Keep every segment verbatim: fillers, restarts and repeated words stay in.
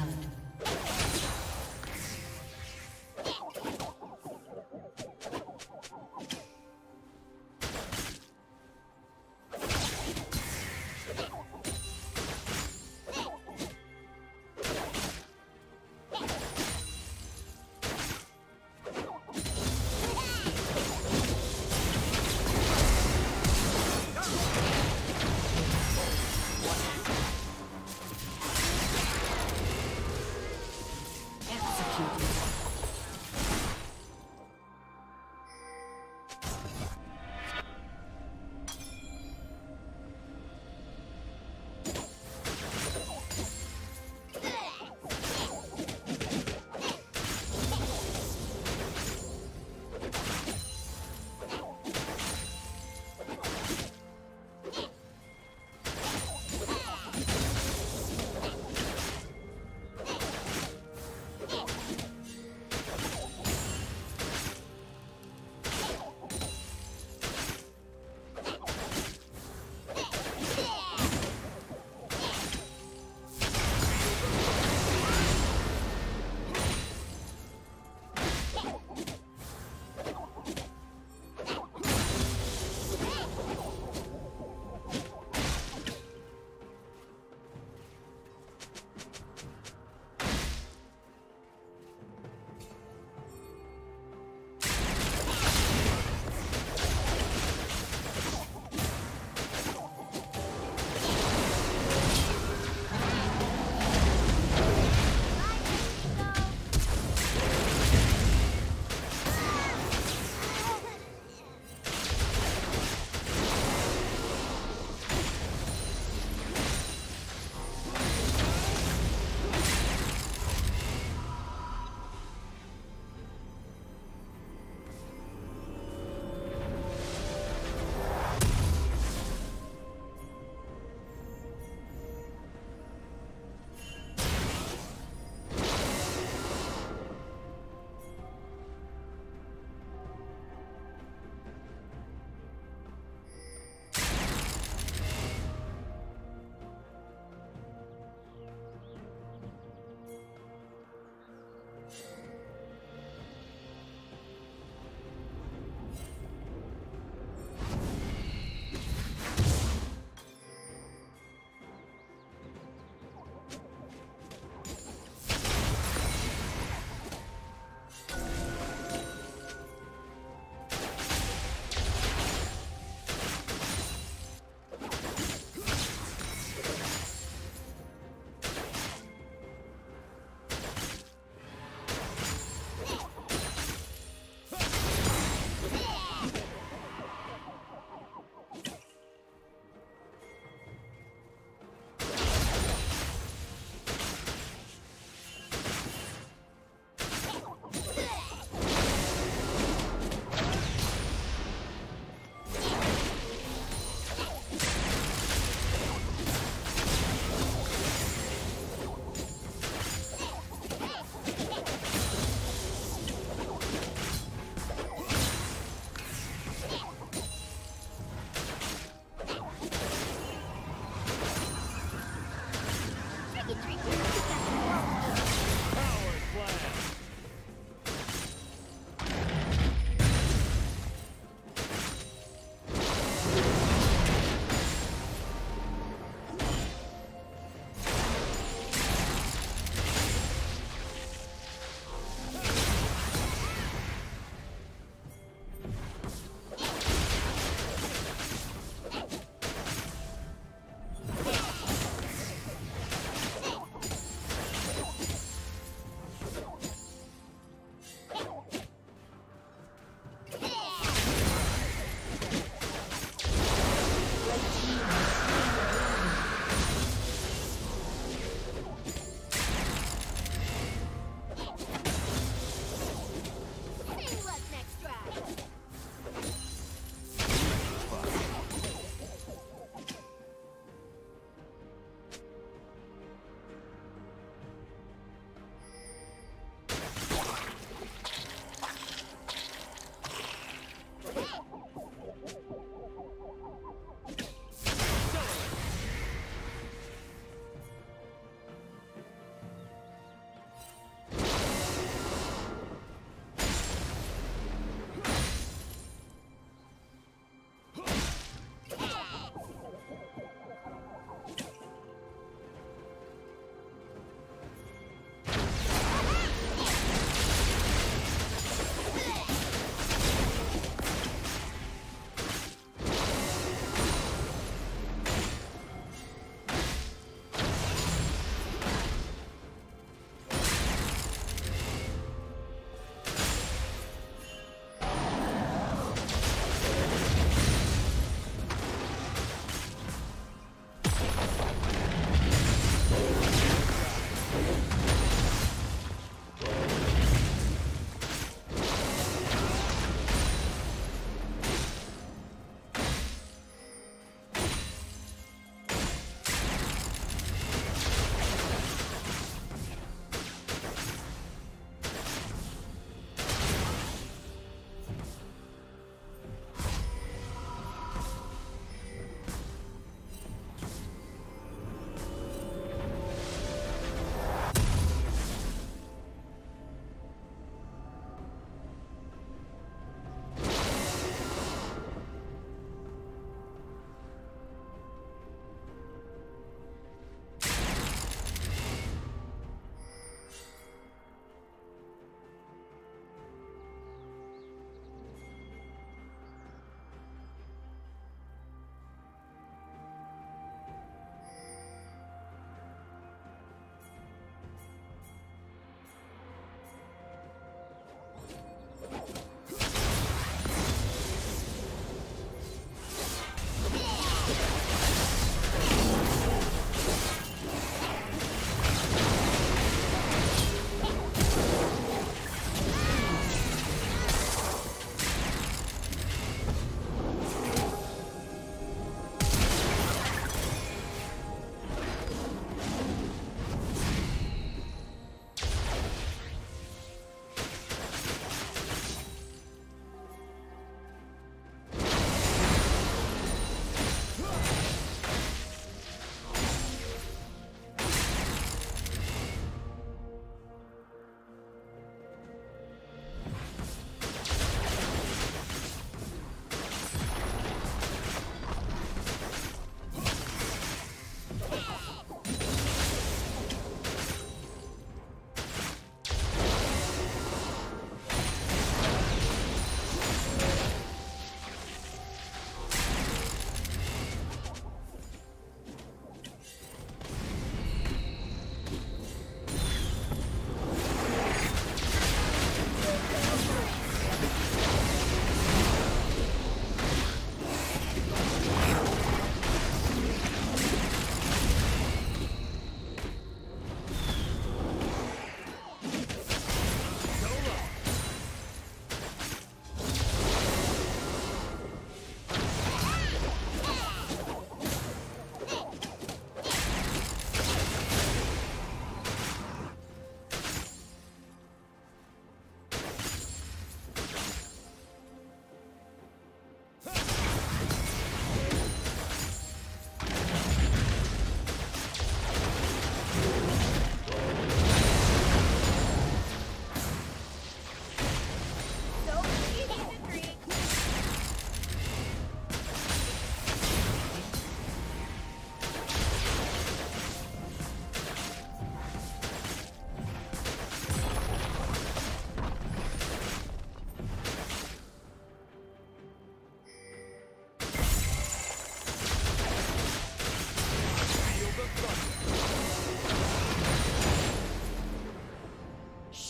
blood.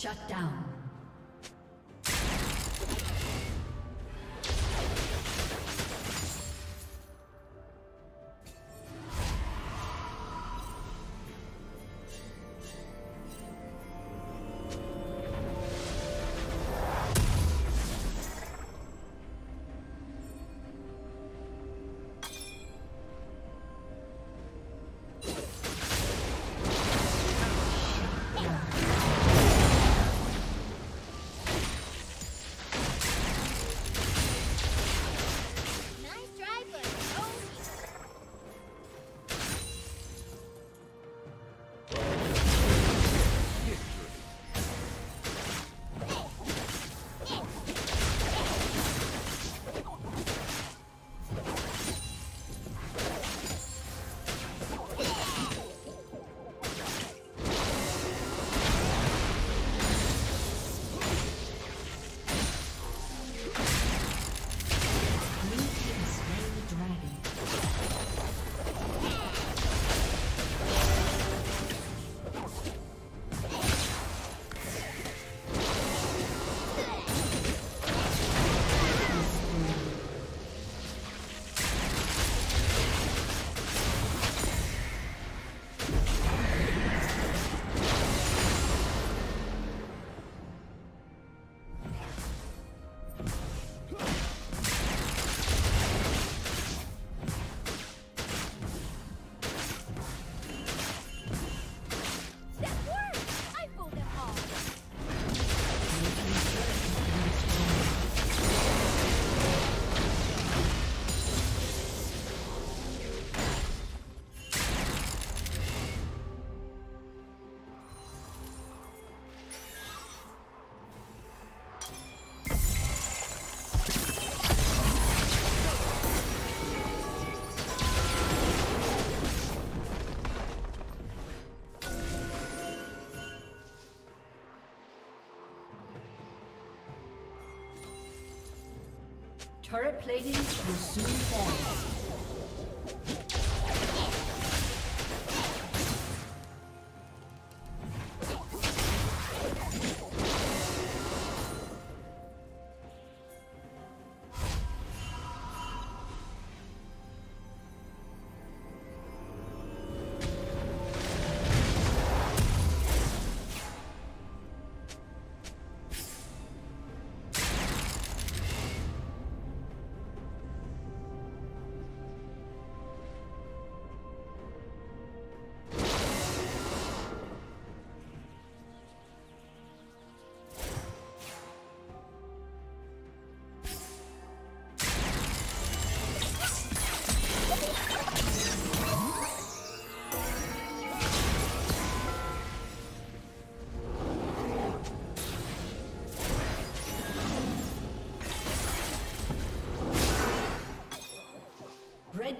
Shut down. Turret plating will soon fall. Red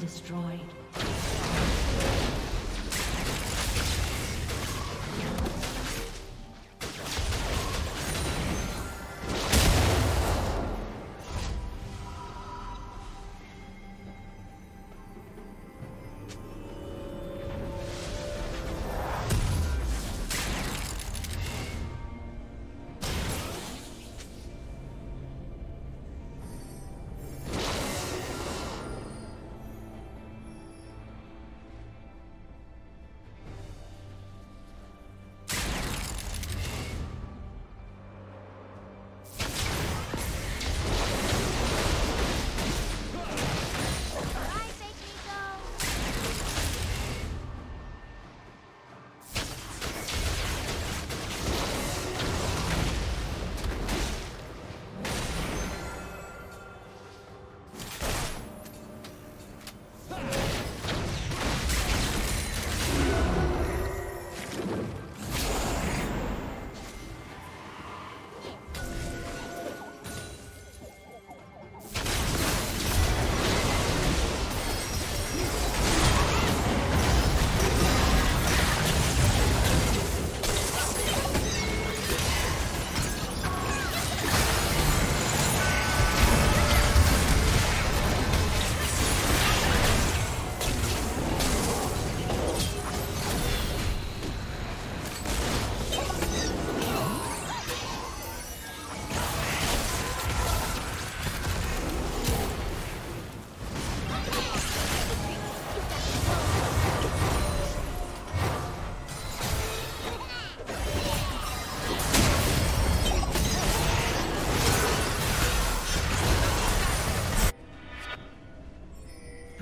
Destroyed.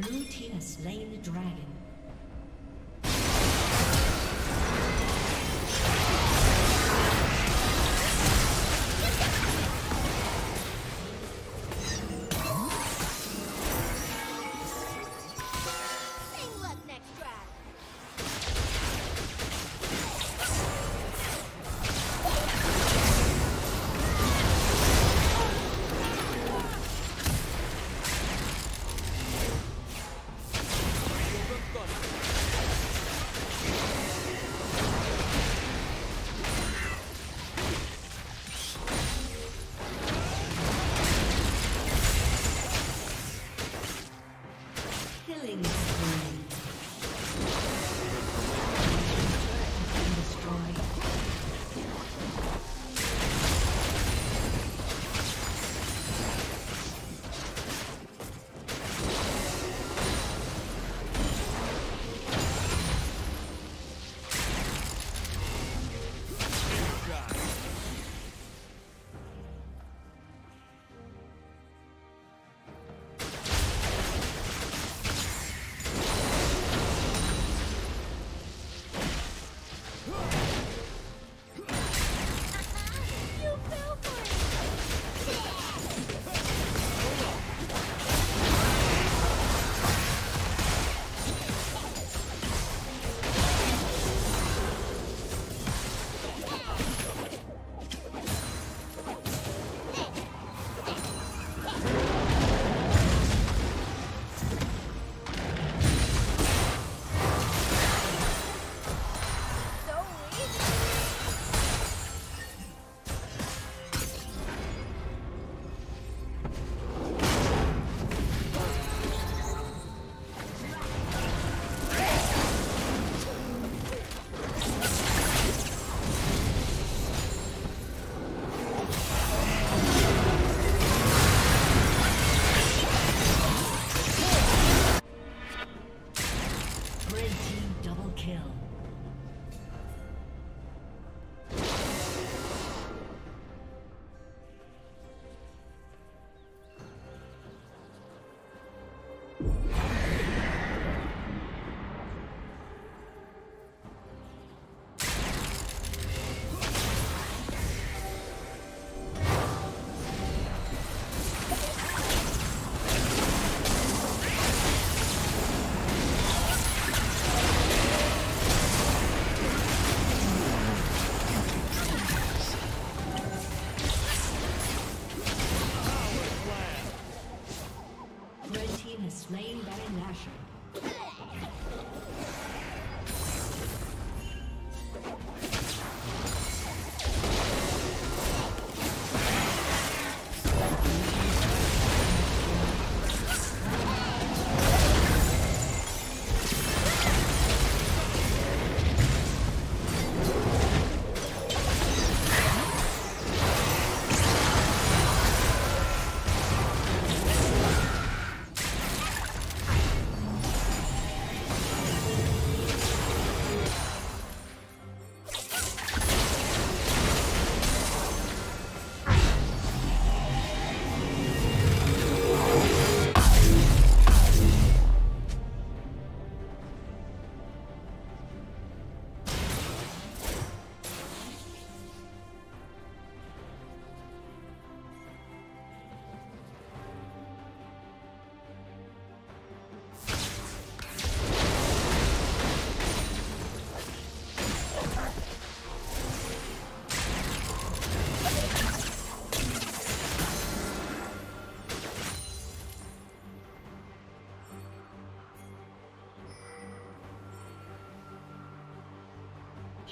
Blue team has slain the dragon.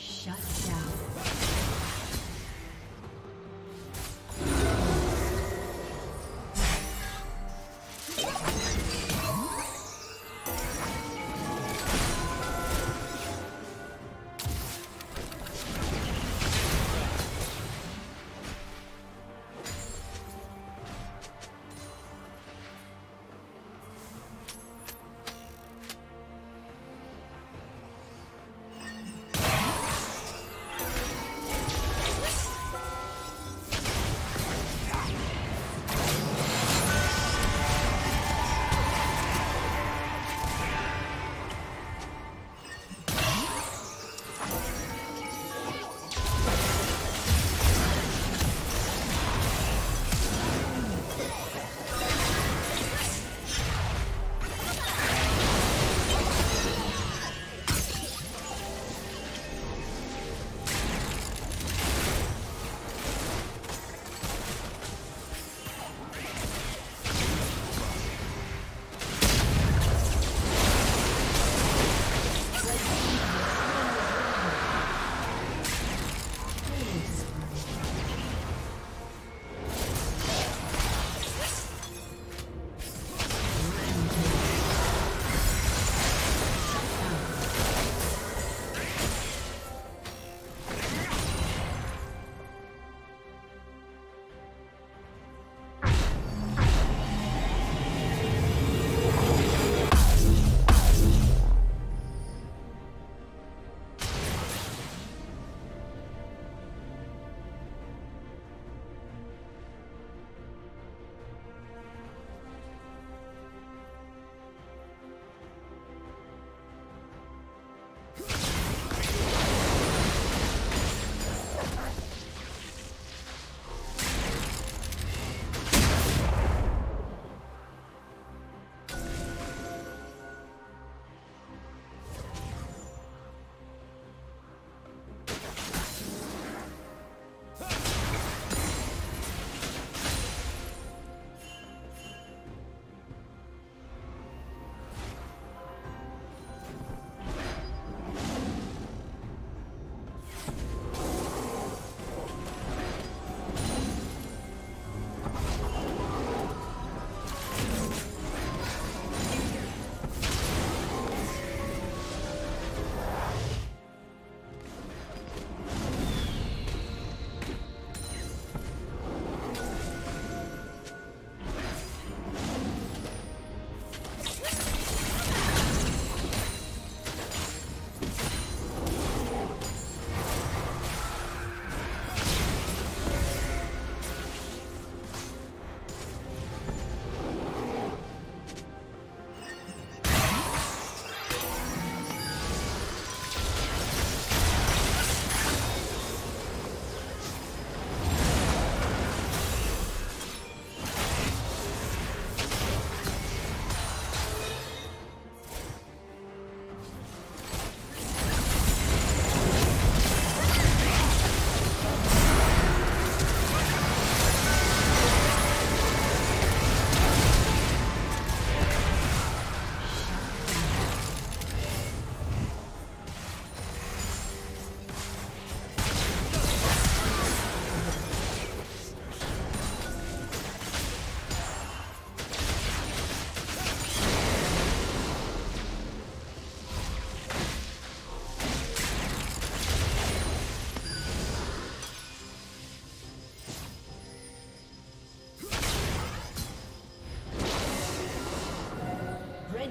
Shut down.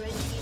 Ready?